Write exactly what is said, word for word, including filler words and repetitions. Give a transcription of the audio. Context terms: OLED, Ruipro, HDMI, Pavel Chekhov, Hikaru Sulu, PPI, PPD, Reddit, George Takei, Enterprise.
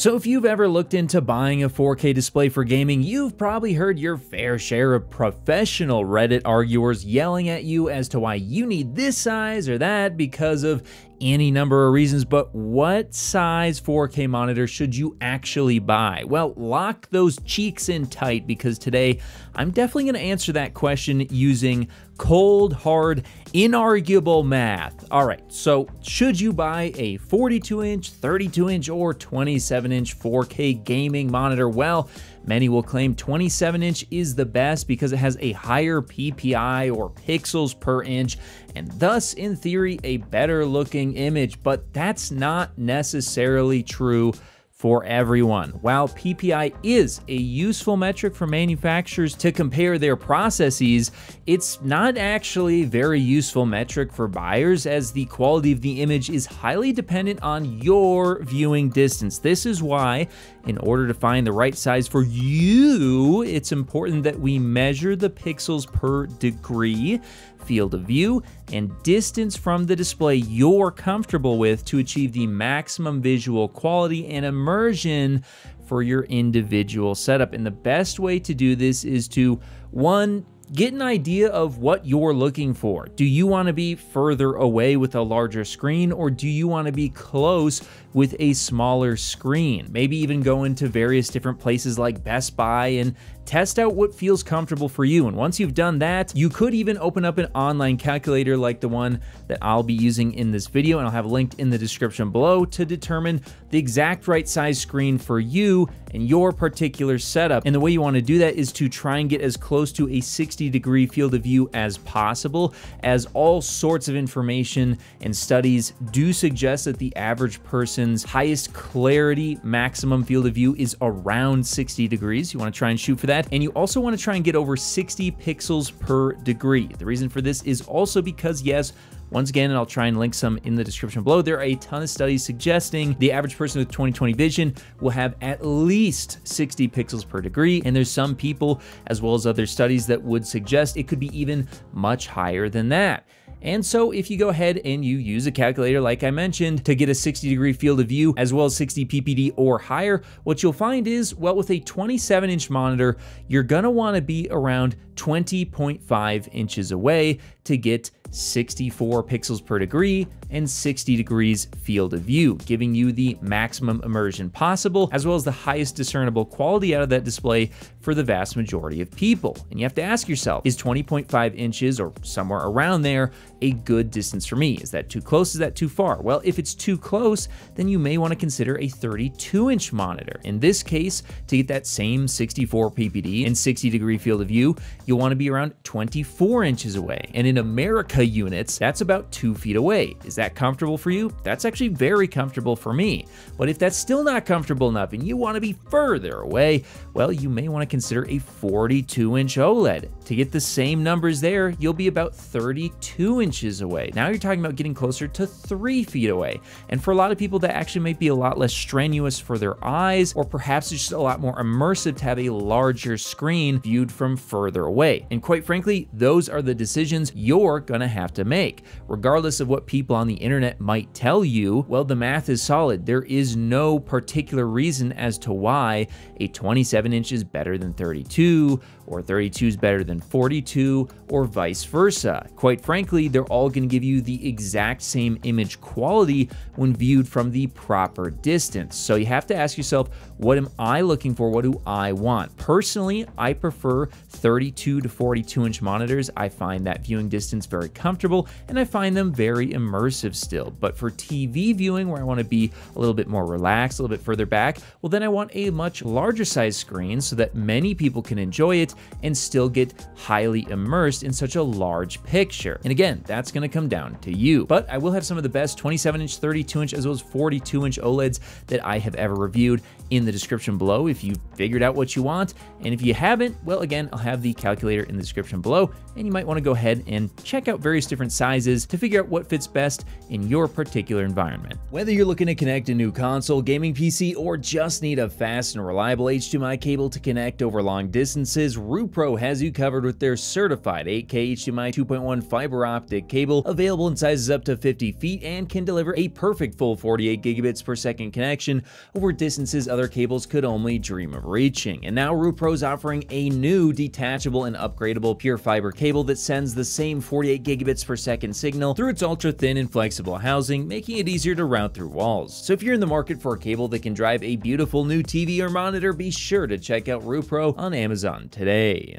So if you've ever looked into buying a four K display for gaming, you've probably heard your fair share of professional Reddit arguers yelling at you as to why you need this size or that because of any number of reasons, but what size four K monitor should you actually buy? Well, lock those cheeks in tight because today I'm definitely gonna answer that question using cold, hard, inarguable math. All right, so should you buy a forty-two inch, thirty-two inch, or twenty-seven inch four K gaming monitor? Well, many will claim twenty-seven inch is the best because it has a higher P P I or pixels per inch, and thus in theory a better looking image, but that's not necessarily true for everyone. While P P I is a useful metric for manufacturers to compare their processes, it's not actually a very useful metric for buyers as the quality of the image is highly dependent on your viewing distance. This is why, in order to find the right size for you, it's important that we measure the pixels per degree, field of view, and distance from the display you're comfortable with to achieve the maximum visual quality and immersion for your individual setup. And the best way to do this is to, one, get an idea of what you're looking for. Do you want to be further away with a larger screen, or do you want to be close with a smaller screen? Maybe even go into various different places like Best Buy and test out what feels comfortable for you. And once you've done that, you could even open up an online calculator like the one that I'll be using in this video, and I'll have linked in the description below, to determine the exact right size screen for you and your particular setup. And the way you want to do that is to try and get as close to a sixty degree field of view as possible, as all sorts of information and studies do suggest that the average person's highest clarity maximum field of view is around sixty degrees. You want to try and shoot for that. And you also want to try and get over sixty pixels per degree. The reason for this is also because, yes, once again, and I'll try and link some in the description below, there are a ton of studies suggesting the average person with twenty twenty vision will have at least sixty pixels per degree. And there's some people, as well as other studies, that would suggest it could be even much higher than that. And so if you go ahead and you use a calculator, like I mentioned, to get a sixty degree field of view, as well as sixty P P D or higher, what you'll find is, well, with a twenty-seven inch monitor, you're gonna wanna be around twenty point five inches away to get sixty-four pixels per degree and sixty degrees field of view, giving you the maximum immersion possible, as well as the highest discernible quality out of that display for the vast majority of people. And you have to ask yourself, is twenty point five inches or somewhere around there a good distance for me? Is that too close? Is that too far? Well, if it's too close, then you may want to consider a thirty-two inch monitor. In this case, to get that same sixty-four P P D and sixty degree field of view, you'll want to be around twenty-four inches away. And in America units, that's about two feet away. Is that comfortable for you? That's actually very comfortable for me. But if that's still not comfortable enough and you want to be further away, well, you may want to consider a forty-two inch OLED. To get the same numbers there, you'll be about thirty-two inches away. Now you're talking about getting closer to three feet away. And for a lot of people, that actually might be a lot less strenuous for their eyes, or perhaps it's just a lot more immersive to have a larger screen viewed from further away. And quite frankly, those are the decisions you're gonna have to make. Regardless of what people on the internet might tell you, well, the math is solid. There is no particular reason as to why a twenty-seven inch is better than thirty-two, or thirty-two is better than forty-two, or vice versa. Quite frankly, they're all gonna give you the exact same image quality when viewed from the proper distance. So you have to ask yourself, what am I looking for? What do I want? Personally, I prefer thirty-two to forty-two inch monitors. I find that viewing distance very comfortable, and I find them very immersive still. But for T V viewing, where I wanna be a little bit more relaxed, a little bit further back, well, then I want a much larger size screen so that many people can enjoy it and still get highly immersed in such a large picture. And again, that's gonna come down to you. But I will have some of the best twenty-seven inch, thirty-two inch, as well as forty-two inch OLEDs that I have ever reviewed in the description below if you figured out what you want. And if you haven't, well, again, I'll have the calculator in the description below, and you might wanna go ahead and check out various various different sizes to figure out what fits best in your particular environment. Whether you're looking to connect a new console, gaming P C, or just need a fast and reliable H D M I cable to connect over long distances, Ruipro has you covered with their certified eight K H D M I two point one fiber optic cable, available in sizes up to fifty feet and can deliver a perfect full forty-eight gigabits per second connection over distances other cables could only dream of reaching. And now Ruipro's offering a new detachable and upgradable pure fiber cable that sends the same forty-eight gigabits per second signal through its ultra thin and flexible housing, making it easier to route through walls. So if you're in the market for a cable that can drive a beautiful new T V or monitor, be sure to check out Ruipro on Amazon today.